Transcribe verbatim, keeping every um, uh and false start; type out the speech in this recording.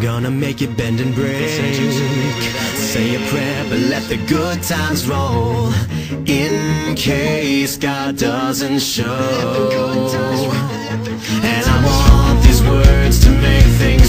I'm gonna make it bend and break. Say a prayer, but let the good times roll, in case God doesn't show. And I want these words to make things